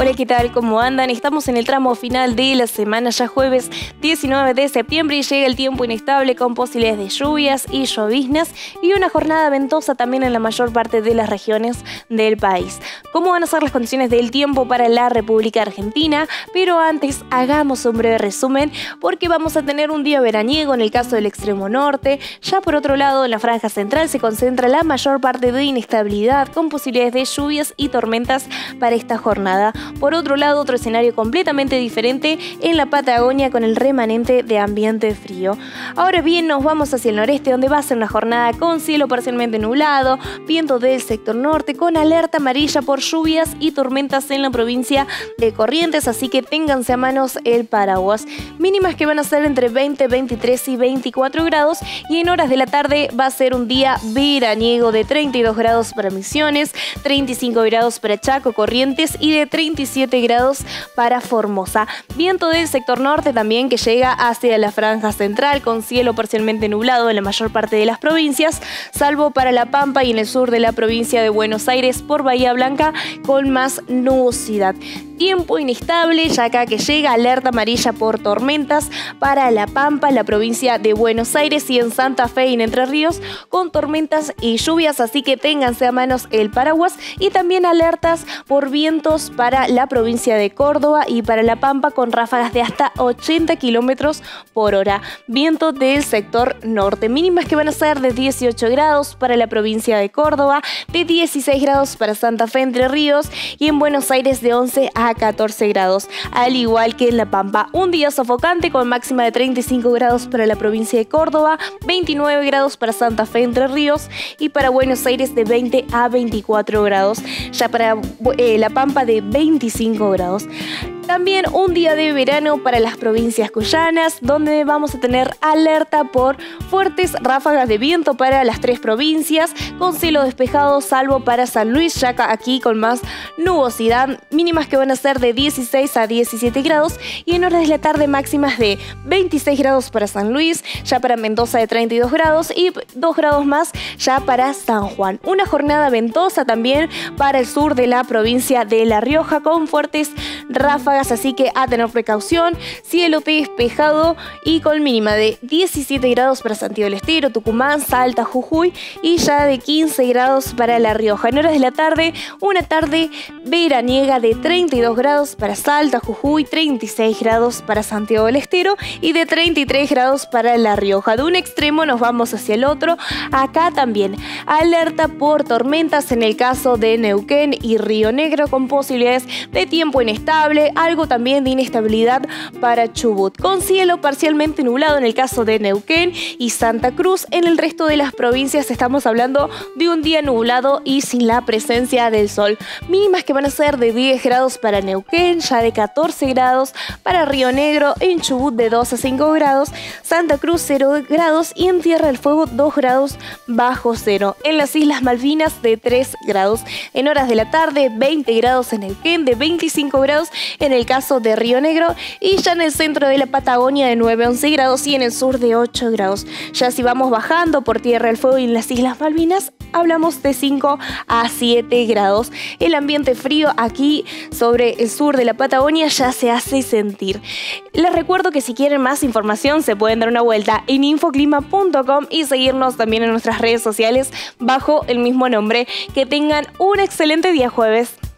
Hola, ¿qué tal? ¿Cómo andan? Estamos en el tramo final de la semana, ya jueves 19 de septiembre, y llega el tiempo inestable con posibilidades de lluvias y lloviznas y una jornada ventosa también en la mayor parte de las regiones del país. ¿Cómo van a ser las condiciones del tiempo para la República Argentina? Pero antes hagamos un breve resumen, porque vamos a tener un día veraniego en el caso del extremo norte. Ya por otro lado, en la franja central se concentra la mayor parte de inestabilidad con posibilidades de lluvias y tormentas para esta jornada. Por otro lado, otro escenario completamente diferente en la Patagonia con el remanente de ambiente frío. Ahora bien, nos vamos hacia el noreste, donde va a ser una jornada con cielo parcialmente nublado, viento del sector norte con alerta amarilla por lluvias y tormentas en la provincia de Corrientes, así que ténganse a manos el paraguas. Mínimas que van a ser entre 20, 23 y 24 grados, y en horas de la tarde va a ser un día veraniego de 32 grados para Misiones, 35 grados para Chaco, Corrientes, y de 37 grados para Formosa. Viento del sector norte también que llega hacia la franja central con cielo parcialmente nublado en la mayor parte de las provincias, salvo para La Pampa y en el sur de la provincia de Buenos Aires por Bahía Blanca con más nubosidad. Tiempo inestable, ya acá que llega alerta amarilla por tormentas para La Pampa, la provincia de Buenos Aires, y en Santa Fe y en Entre Ríos con tormentas y lluvias, así que ténganse a manos el paraguas, y también alertas por vientos para la provincia de Córdoba y para La Pampa con ráfagas de hasta 80 kilómetros por hora. Viento del sector norte. Mínimas que van a ser de 18 grados para la provincia de Córdoba, de 16 grados para Santa Fe, Entre Ríos, y en Buenos Aires de 11 a 14 grados, al igual que en La Pampa. Un día sofocante con máxima de 35 grados para la provincia de Córdoba, 29 grados para Santa Fe, Entre Ríos, y para Buenos Aires de 20 a 24 grados. Ya para La Pampa de 25 grados. También un día de verano para las provincias cuyanas, donde vamos a tener alerta por fuertes ráfagas de viento para las tres provincias, con cielo despejado salvo para San Luis, ya aquí con más nubosidad. Mínimas que van a ser de 16 a 17 grados, y en horas de la tarde máximas de 26 grados para San Luis, ya para Mendoza de 32 grados y 2 grados más ya para San Juan. Una jornada ventosa también para el sur de la provincia de La Rioja con fuertes ráfagas, así que a tener precaución. Cielo despejado y con mínima de 17 grados para Santiago del Estero, Tucumán, Salta, Jujuy, y ya de 15 grados para La Rioja. En horas de la tarde, una tarde veraniega de 32 grados para Salta, Jujuy, 36 grados para Santiago del Estero y de 33 grados para La Rioja. De un extremo nos vamos hacia el otro. Acá también alerta por tormentas en el caso de Neuquén y Río Negro, con posibilidades de tiempo inestable, algo también de inestabilidad para Chubut, con cielo parcialmente nublado en el caso de Neuquén y Santa Cruz. En el resto de las provincias estamos hablando de un día nublado y sin la presencia del sol. Mínimas que van a ser de 10 grados para Neuquén, ya de 14 grados para Río Negro, en Chubut de 2 a 5 grados, Santa Cruz 0 grados y en Tierra del Fuego 2 grados bajo cero. En las Islas Malvinas de 3 grados. En horas de la tarde 20 grados en Neuquén, de 25 grados en el caso de Río Negro, y ya en el centro de la Patagonia de 9 a 11 grados y en el sur de 8 grados. Ya si vamos bajando por Tierra del Fuego y en las Islas Malvinas, hablamos de 5 a 7 grados. El ambiente frío aquí sobre el sur de la Patagonia ya se hace sentir. Les recuerdo que si quieren más información se pueden dar una vuelta en infoclima.com y seguirnos también en nuestras redes sociales bajo el mismo nombre. Que tengan un excelente día jueves.